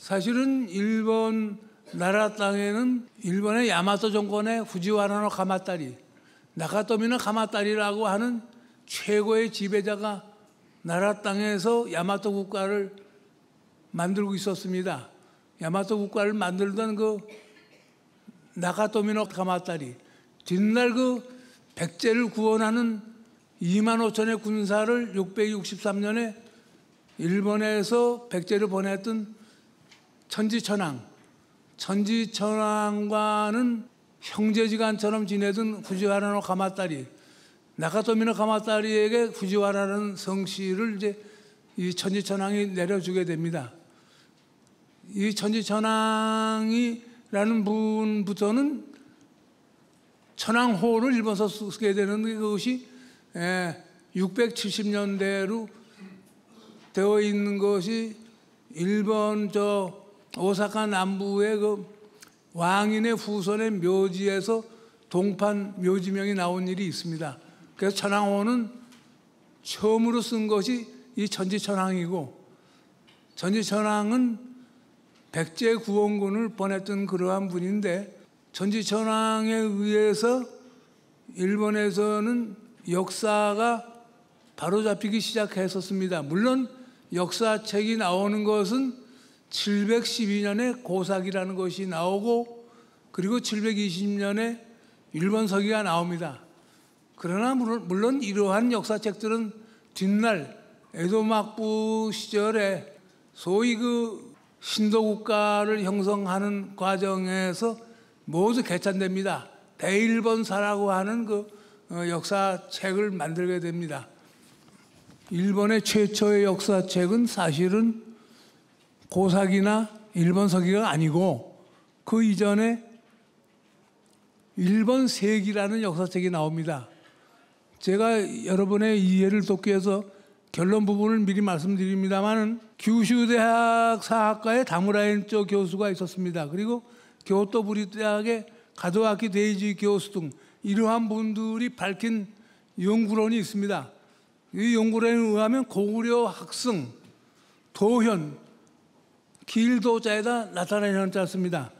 사실은 일본 나라 땅에는 일본의 야마토 정권의 후지와라노 가마타리, 나카토미노 가마타리라고 하는 최고의 지배자가 나라 땅에서 야마토 국가를 만들고 있었습니다. 야마토 국가를 만들던 그 나카토미노 가마타리, 뒷날 그 백제를 구원하는 25,000의 군사를 663년에 일본에서 백제를 보냈던 천지천황, 천지천황과는 형제지간처럼 지내던 후지와라노 가마타리, 나카토미노 가마타리에게 후지와라라는 성씨를 이제 이 천지천황이 내려주게 됩니다. 이 천지천황이라는 분부터는 천황호를 일본서 쓰게 되는 그것이 670년대로 되어 있는 것이 일본 저 오사카 남부의 그 왕인의 후손의 묘지에서 동판 묘지명이 나온 일이 있습니다. 그래서 천황호는 처음으로 쓴 것이 이 천지천황이고, 천지천황은 백제 구원군을 보냈던 그러한 분인데, 천지천황에 의해서 일본에서는 역사가 바로잡히기 시작했었습니다. 물론 역사책이 나오는 것은 712년에 고삭이라는 것이 나오고, 그리고 720년에 일본서기가 나옵니다. 그러나 물론 이러한 역사책들은 뒷날 에도 막부 시절에 소위 그 신도국가를 형성하는 과정에서 모두 개찬됩니다. 대일본사라고 하는 그 역사책을 만들게 됩니다. 일본의 최초의 역사책은 사실은 고삭이나 일본서기가 아니고 그 이전에 일본세기라는 역사책이 나옵니다. 제가 여러분의 이해를 돕기 위해서 결론 부분을 미리 말씀드립니다만, 규슈대학 사학과의 다무라엔조 교수가 있었습니다. 그리고 교토 부리대학의 가도아키 데이지 교수 등 이러한 분들이 밝힌 연구론이 있습니다. 이 연구론에 의하면 고구려 학승, 도현, 길도자에다 나타나는 현자 씁니다.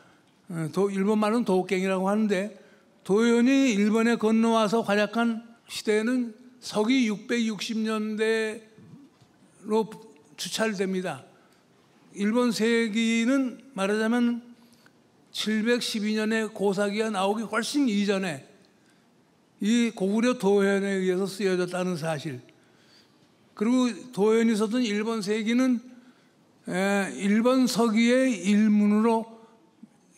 일본말은 도갱이라고 하는데, 도현이 일본에 건너와서 활약한 시대는 서기 660년대로 추찰됩니다. 일본 세기는 말하자면 712년에 고사기가 나오기 훨씬 이전에 이 고구려 도현에 의해서 쓰여졌다는 사실. 그리고 도현이 썼던 일본 세기는 일본 서기의 일문으로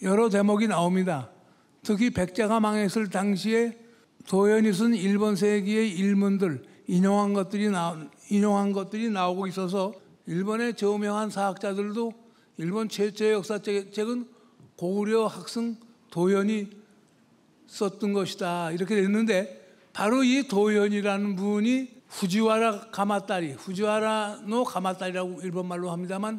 여러 대목이 나옵니다. 특히 백제가 망했을 당시에 도현이 쓴 일본 세기의 일문들, 인용한 것들이 나오고 있어서 일본의 저명한 사학자들도 일본 최초의 역사책은 고구려 학승 도현이 썼던 것이다, 이렇게 됐는데, 바로 이 도현이라는 분이 후지와라 가마타리, 후지와라노 가마타리라고 일본말로 합니다만,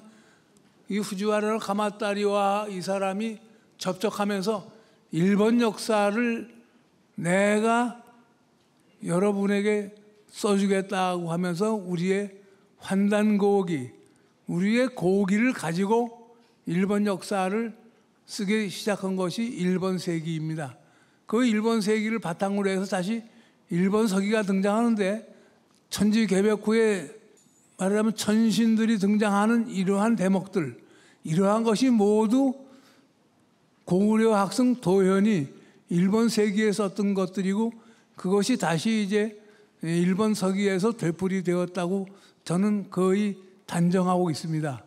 이 후지와라노 가마타리와 이 사람이 접촉하면서 일본 역사를 내가 여러분에게 써주겠다고 하면서 우리의 환단고기, 우리의 고기를 가지고 일본 역사를 쓰기 시작한 것이 일본 세기입니다. 그 일본 세기를 바탕으로 해서 다시 일본 서기가 등장하는데, 천지 개벽 후에 말하자면 천신들이 등장하는 이러한 대목들, 이러한 것이 모두 고구려 학승 도현이 일본 세기에 썼던 것들이고, 그것이 다시 이제 일본 서기에서 되풀이되었다고 저는 거의 단정하고 있습니다.